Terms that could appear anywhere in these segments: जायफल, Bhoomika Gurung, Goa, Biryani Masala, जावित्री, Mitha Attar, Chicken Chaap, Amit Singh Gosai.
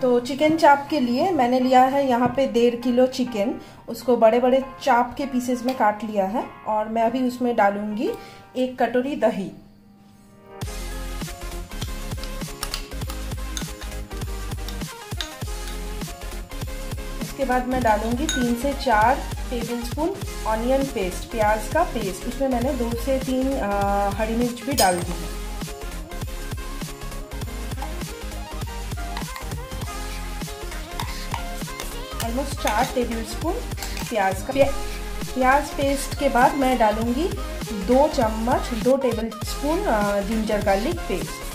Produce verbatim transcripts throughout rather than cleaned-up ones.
तो चिकन चाप के लिए मैंने लिया है यहाँ पे डेढ़ किलो चिकन, उसको बड़े बड़े चाप के पीसेस में काट लिया है। और मैं अभी उसमें डालूंगी एक कटोरी दही। इसके बाद मैं डालूंगी तीन से चार टेबलस्पून ऑनियन पेस्ट, प्याज का पेस्ट। उसमें मैंने दो से तीन हरी मिर्च भी डाल दी है। ऑलमोस्ट चार टेबलस्पून प्याज का प्याज पेस्ट के बाद मैं डालूंगी दो चम्मच दो टेबलस्पून जिंजर गार्लिक पेस्ट।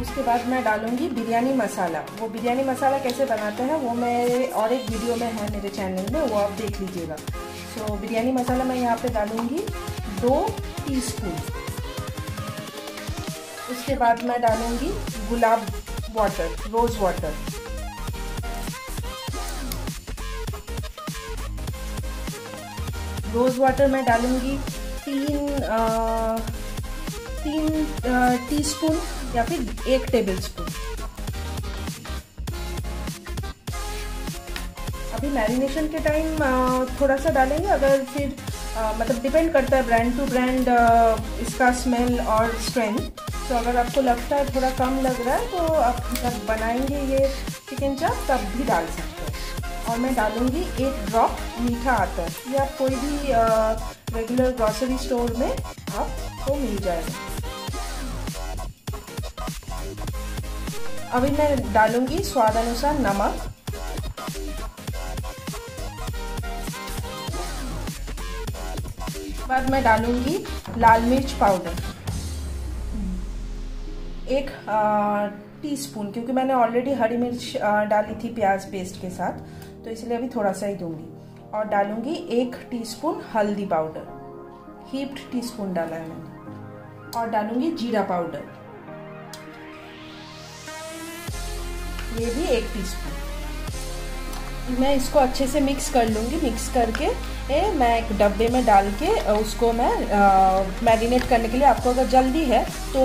उसके बाद मैं डालूंगी बिरयानी मसाला। वो बिरयानी मसाला कैसे बनाते हैं वो मैं और एक वीडियो में है मेरे चैनल में, वो आप देख लीजिएगा। तो बिरयानी मसाला मैं यहाँ पे डालूंगी दो टीस्पून। उसके बाद मैं डालूंगी गुलाब water, rose water. Rose water मैं डालूंगी तीन आ, तीन टीस्पून या फिर एक टेबलस्पून। अभी मैरिनेशन के टाइम थोड़ा सा डालेंगे, अगर फिर आ, मतलब डिपेंड करता है ब्रांड टू ब्रांड इसका स्मेल और स्ट्रेंथ। तो अगर आपको लगता है थोड़ा कम लग रहा है तो आप जब बनाएंगे ये चिकन चाप तब भी डाल सकते हो। और मैं डालूंगी एक ड्रॉप मीठा अतर, या आप कोई भी आ, रेगुलर ग्रॉसरी स्टोर में आपको मिल जाएगा। अभी मैं डालूंगी स्वाद अनुसार नमक। बाद मैं डालूंगी लाल मिर्च पाउडर एक टीस्पून, क्योंकि मैंने ऑलरेडी हरी मिर्च डाली थी प्याज पेस्ट के साथ, तो इसलिए अभी थोड़ा सा ही दूंगी। और डालूंगी एक टीस्पून हल्दी पाउडर, हीप्ड टीस्पून डाला है मैंने। और डालूंगी जीरा पाउडर, ये भी एक टीस्पून। मैं इसको अच्छे से मिक्स कर लूँगी। मिक्स करके ए, मैं एक डब्बे में डाल के उसको मैं मैरिनेट करने के लिए, आपको अगर जल्दी है तो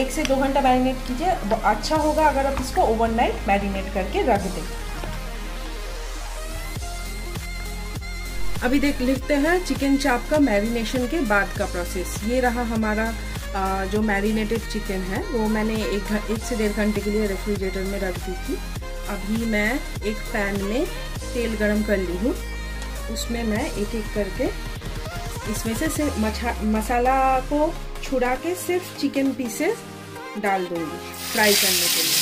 एक से दो घंटा मैरिनेट कीजिए। अच्छा होगा अगर आप इसको ओवरनाइट मैरिनेट करके रख दें। अभी देख लिखते हैं चिकन चाप का मैरिनेशन के बाद का प्रोसेस। ये रहा हमारा आ, जो मैरिनेटेड चिकन है, वो मैंने एक एक से डेढ़ घंटे के लिए रेफ्रिजरेटर में रख दी थी। अभी मैं एक पैन में तेल गरम कर ली हूँ, उसमें मैं एक एक करके इसमें से सिर्फ मसाला को छुड़ा के सिर्फ चिकन पीसेस डाल दूँगी फ्राई करने के लिए।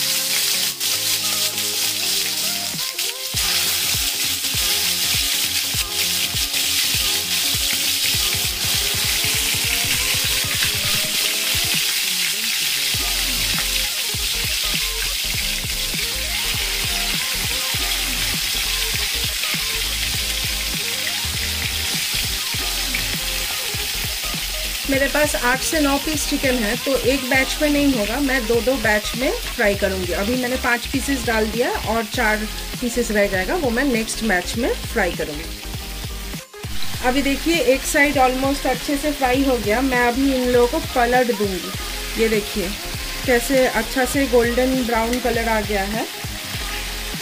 मेरे पास आठ से नौ पीस चिकन है, तो एक बैच में नहीं होगा, मैं दो दो बैच में फ्राई करूँगी। अभी मैंने पाँच पीसेस डाल दिया और चार पीसेस रह जाएगा, वो मैं नेक्स्ट बैच में फ्राई करूँगी। अभी देखिए एक साइड ऑलमोस्ट अच्छे से फ्राई हो गया। मैं अभी इन लोगों को पलट दूँगी। ये देखिए कैसे अच्छा से गोल्डन ब्राउन कलर आ गया है।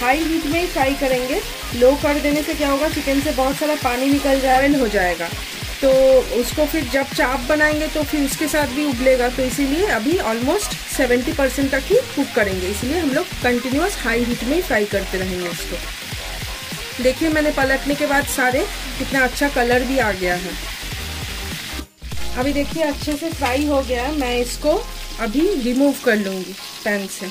हाई हीट में ही फ्राई करेंगे, लो कर देने से क्या होगा, चिकन से बहुत सारा पानी निकल जाए हो जाएगा, तो उसको फिर जब चाप बनाएंगे तो फिर उसके साथ भी उबलेगा। तो इसीलिए अभी ऑलमोस्ट सत्तर परसेंट तक ही कुक करेंगे, इसलिए हम लोग कंटिन्यूस हाई हीट में ही फ्राई करते रहेंगे उसको। देखिए मैंने पलटने के बाद सारे कितना अच्छा कलर भी आ गया है। अभी देखिए अच्छे से फ्राई हो गया है, मैं इसको अभी रिमूव कर लूँगी पैन से।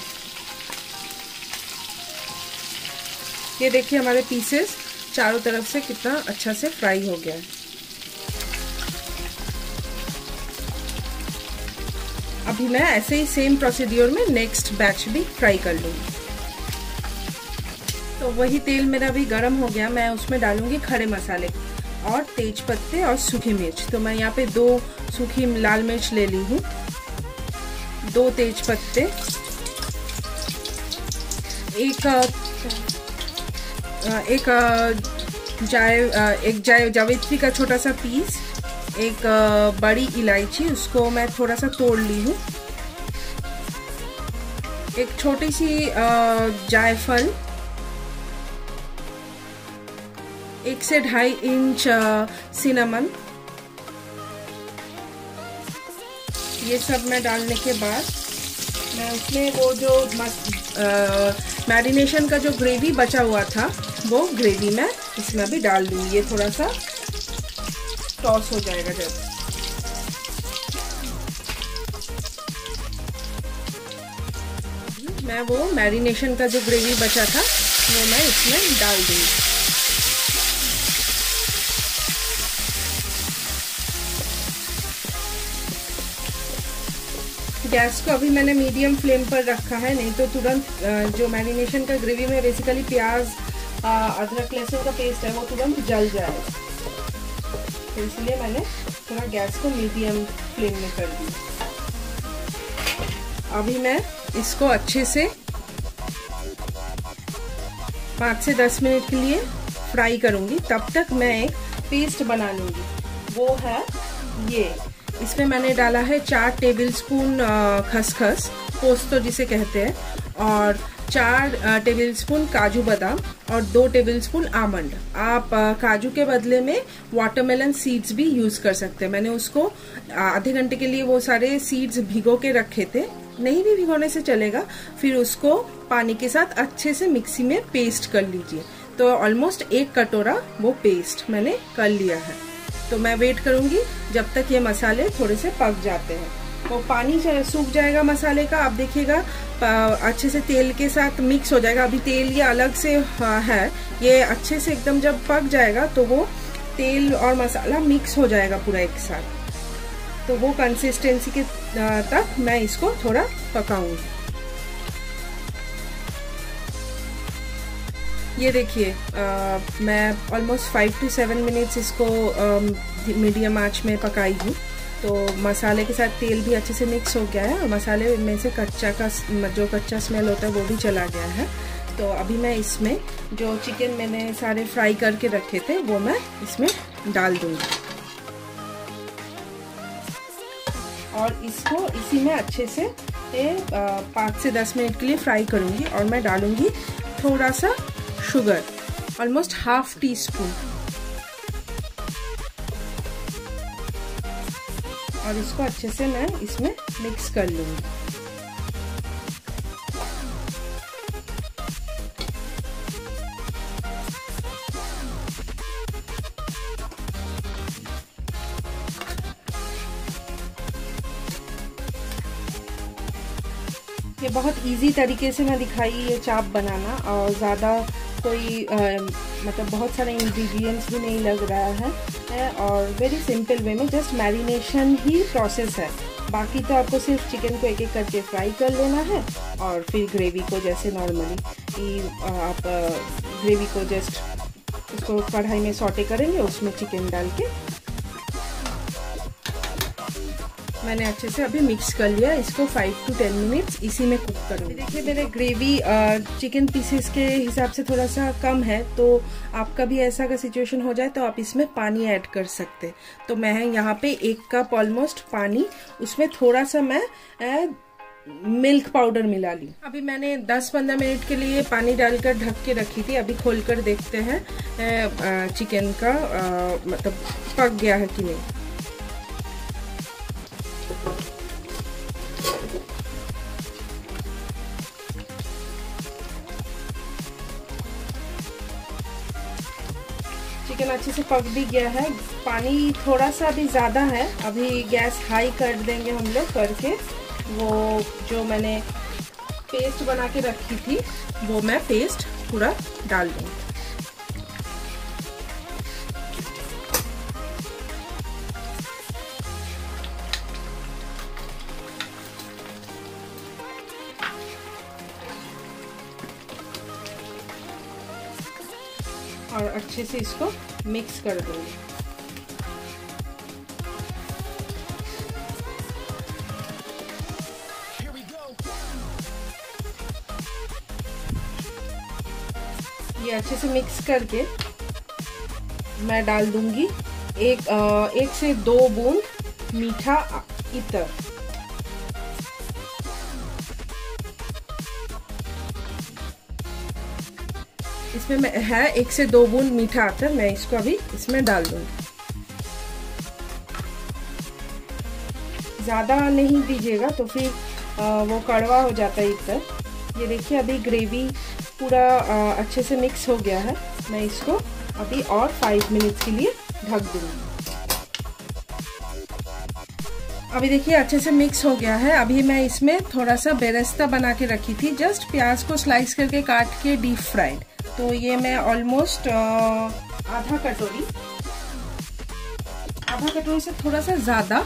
ये देखिए हमारे पीसेस चारों तरफ से कितना अच्छा से फ्राई हो गया है। अभी मैं ऐसे ही सेम प्रोसीड्योर में नेक्स्ट बैच भी फ्राई कर लूँगी। तो वही तेल मेरा अभी गर्म हो गया, मैं उसमें डालूँगी खड़े मसाले और तेज पत्ते और सूखी मिर्च। तो मैं यहाँ पे दो सूखी लाल मिर्च ले ली हूँ, दो तेज पत्ते एक एक जाय एक जाय जावित्री का छोटा सा पीस, एक बड़ी इलायची, उसको मैं थोड़ा सा तोड़ ली हूँ, एक छोटी सी जायफल, एक से ढाई इंच सिनेमन, ये सब मैं डालने के बाद मैं उसमें वो जो मैरिनेशन का जो ग्रेवी बचा हुआ था वो ग्रेवी मैं इसमें भी डाल दूँ। ये थोड़ा सा टॉस हो जाएगा जब। मैं वो मैरिनेशन का जो ग्रेवी बचा था वो मैं इसमें डाल दूँगी। गैस को अभी मैंने मीडियम फ्लेम पर रखा है, नहीं तो तुरंत जो मैरिनेशन का ग्रेवी में बेसिकली प्याज, अदरक, लहसुन का पेस्ट है वो तुरंत जल जाए, तो इसलिए मैंने थोड़ा गैस को मीडियम फ्लेम में कर दिया। अभी मैं इसको अच्छे से पाँच से दस मिनट के लिए फ्राई करूँगी। तब तक मैं एक पेस्ट बना लूँगी, वो है ये। इसमें मैंने डाला है चार टेबलस्पून खसखस, पोस्तो जिसे कहते हैं, और चार टेबलस्पून काजू बादाम और दो टेबलस्पून आमंड। आप काजू के बदले में वाटरमेलन सीड्स भी यूज़ कर सकते हैं। मैंने उसको आधे घंटे के लिए वो सारे सीड्स भिगो के रखे थे, नहीं भी भिगोने से चलेगा। फिर उसको पानी के साथ अच्छे से मिक्सी में पेस्ट कर लीजिए। तो ऑलमोस्ट एक कटोरा वो पेस्ट मैंने कर लिया है। तो मैं वेट करूंगी जब तक ये मसाले थोड़े से पक जाते हैं। वो तो पानी सूख जाएगा मसाले का, आप देखिएगा अच्छे से तेल के साथ मिक्स हो जाएगा। अभी तेल ये अलग से है, ये अच्छे से एकदम जब पक जाएगा तो वो तेल और मसाला मिक्स हो जाएगा पूरा एक साथ। तो वो कंसिस्टेंसी के तक मैं इसको थोड़ा पकाऊंगी। ये देखिए मैं almost five to seven minutes इसको मीडियम आंच में पकाई हूँ। तो मसाले के साथ तेल भी अच्छे से मिक्स हो गया है और मसाले में से कच्चा का जो कच्चा स्मेल होता है वो भी चला गया है। तो अभी मैं इसमें जो चिकन मैंने सारे फ्राई करके रखे थे वो मैं इसमें डाल दूँगी और इसको इसी में अच्छे से पाँच से दस मिनट के लिए फ्राई करूँगी। और मैं डालूँगी थोड़ा सा sugar, almost half teaspoon, और इसको अच्छे से मैं इसमें मिक्स कर लूंगी। ये बहुत इजी तरीके से मैं दिखाई ये चाप बनाना, और ज़्यादा कोई आ, मतलब बहुत सारे इंग्रेडिएंट्स भी नहीं लग रहा है, है और वेरी सिंपल वे में जस्ट मैरिनेशन ही प्रोसेस है। बाकी तो आपको सिर्फ चिकन को एक एक करके फ्राई कर लेना है और फिर ग्रेवी को जैसे नॉर्मली आप ग्रेवी को जस्ट उसको कढ़ाई में सॉटे करेंगे, उसमें चिकन डाल के मैंने अच्छे से अभी मिक्स कर लिया। इसको फाइव टू टेन मिनट्स इसी में कुक करूँगी। देखिए मेरे ग्रेवी चिकन पीसेस के हिसाब से थोड़ा सा कम है, तो आपका भी ऐसा का सिचुएशन हो जाए तो आप इसमें पानी ऐड कर सकते। तो मैं यहाँ पे एक कप ऑलमोस्ट पानी, उसमें थोड़ा सा मैं मिल्क पाउडर मिला ली। अभी मैंने दस पंद्रह मिनट के लिए पानी डालकर ढक के रखी थी। अभी खोलकर देखते हैं चिकन का मतलब पक गया है कि नहीं। चिकन अच्छे से पक भी गया है, पानी थोड़ा सा अभी ज़्यादा है। अभी गैस हाई कर देंगे हम लोग करके। वो जो मैंने पेस्ट बना के रखी थी वो मैं पेस्ट पूरा डाल दूँगी। और अच्छे से इसको मिक्स कर दूंगी। ये अच्छे से मिक्स करके मैं डाल दूंगी एक एक से दो बूंद मीठा अत्तर। इसमें मैं है एक से दो बूंद मीठा अत्तर, मैं इसको अभी इसमें डाल दूंगी। ज़्यादा नहीं दीजिएगा तो फिर वो कड़वा हो जाता है इधर। ये देखिए अभी ग्रेवी पूरा अच्छे से मिक्स हो गया है। मैं इसको अभी और फाइव मिनट्स के लिए ढक दूँगी। अभी देखिए अच्छे से मिक्स हो गया है। अभी मैं इसमें थोड़ा सा बेरेस्ता बना के रखी थी, जस्ट प्याज को स्लाइस करके काट के डीप फ्राइड। तो ये मैं ऑलमोस्ट आधा कटोरी आधा कटोरी से थोड़ा सा ज़्यादा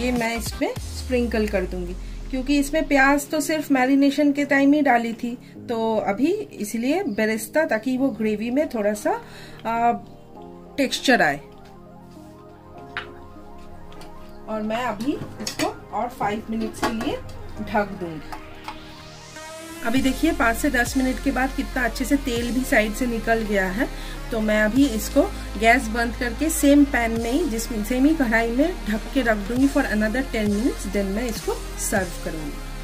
ये मैं इसमें स्प्रिंकल कर दूंगी, क्योंकि इसमें प्याज तो सिर्फ मैरिनेशन के टाइम ही डाली थी, तो अभी इसलिए बेरेस्ता ताकि वो ग्रेवी में थोड़ा सा टेक्सचर आए। और मैं अभी इसको और फाइव मिनट्स के लिए ढक दूंगी। अभी देखिए पाँच से दस मिनट के बाद कितना अच्छे से तेल भी साइड से निकल गया है। तो मैं अभी इसको गैस बंद करके सेम पैन में ही जिसमें सेम ही कढ़ाई में ढक के रख दूंगी for another ten minutes. Then मैं इसको सर्व करूंगी।